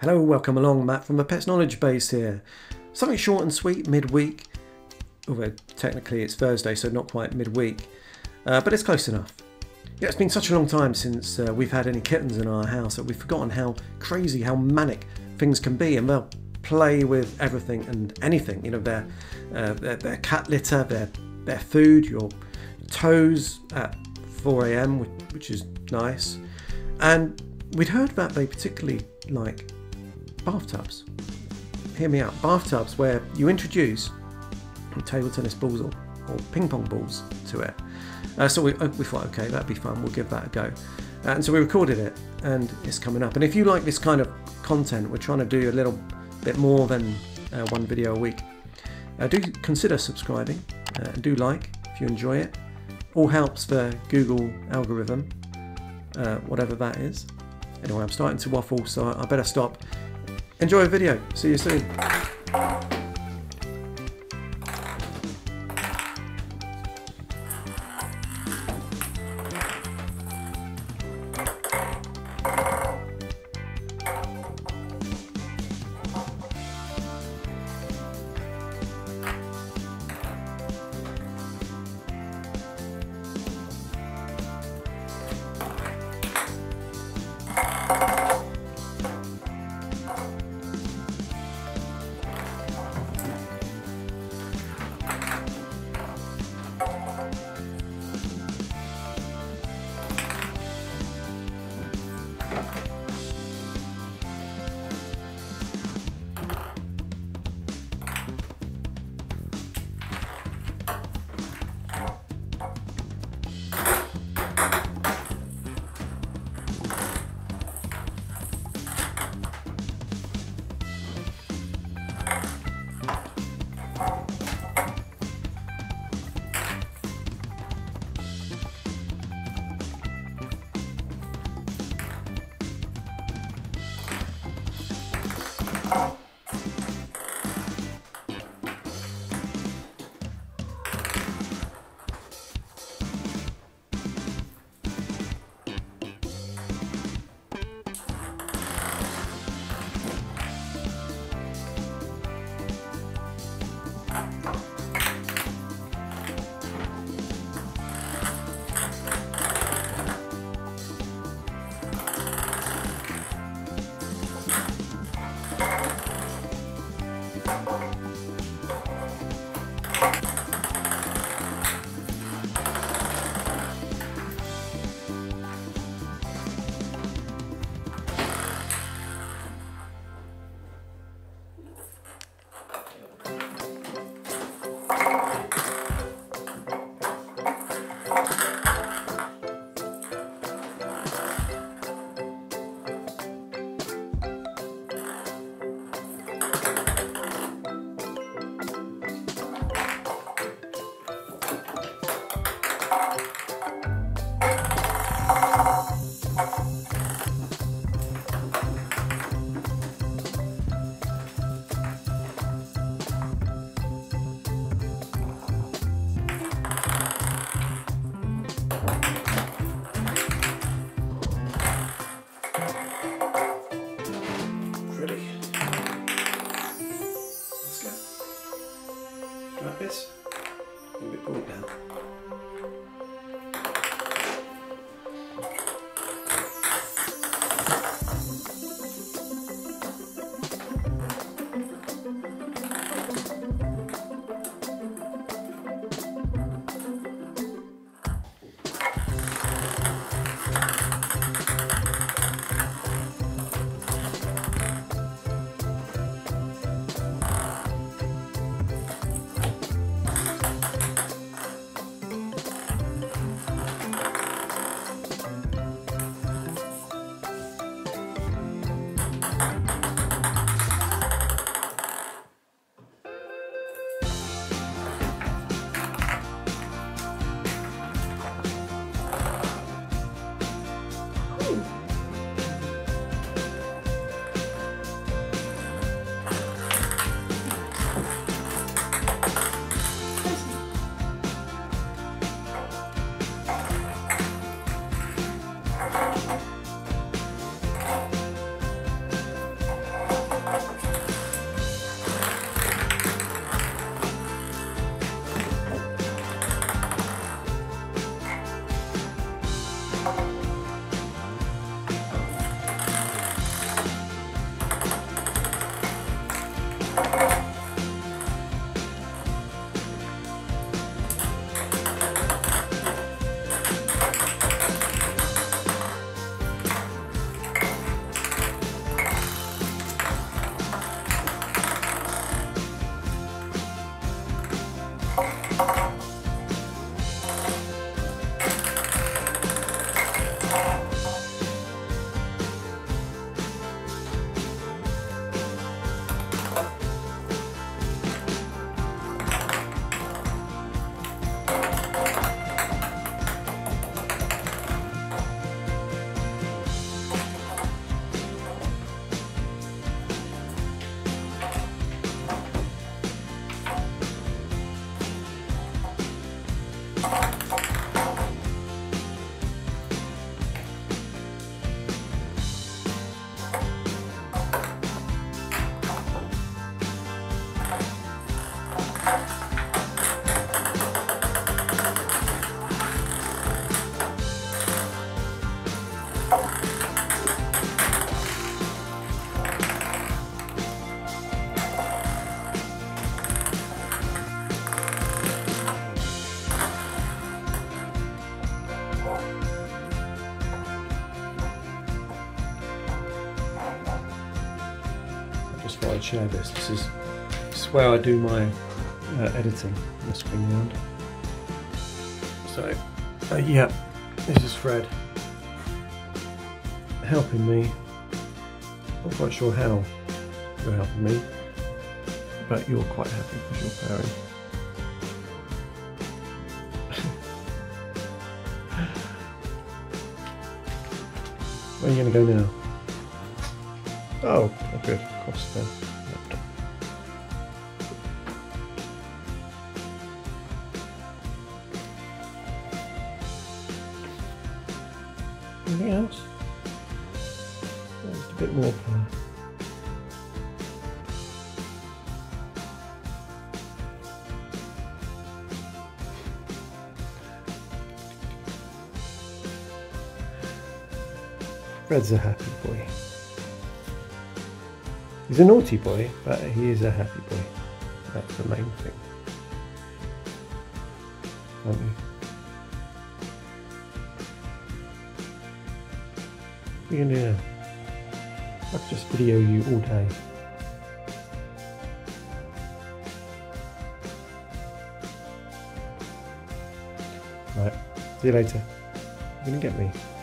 Hello, welcome along, Matt from the Pets Knowledge Base here. Something short and sweet midweek, although technically it's Thursday so not quite midweek, but it's close enough. Yeah, it's been such a long time since we've had any kittens in our house that we've forgotten how crazy, how manic things can be, and they'll play with everything and anything, you know, their cat litter, their food, your toes at 4 AM, which is nice. And we'd heard that they particularly like bathtubs. Hear me out, bathtubs where you introduce table tennis balls or ping pong balls to it. So we thought, okay, that'd be fun, we'll give that a go. And so we recorded it and it's coming up. And if you like this kind of content, we're trying to do a little bit more than one video a week. Do consider subscribing, do like if you enjoy it. All helps the Google algorithm, whatever that is. Anyway, I'm starting to waffle, so I better stop. Enjoy the video. See you soon. Why I'd share this. This is where I do my editing, the screen round. So, yeah, this is Fred helping me. Not quite sure how you're helping me, but you're quite happy because you're pairing. Where are you going to go now? Oh, okay, of course then. Anything else? Just a bit more for Fred's a happy boy. He's a naughty boy, but he is a happy boy. That's the main thing. Aren't we? What are you gonna do now? I could just video you all day. Right, see you later. You're gonna get me.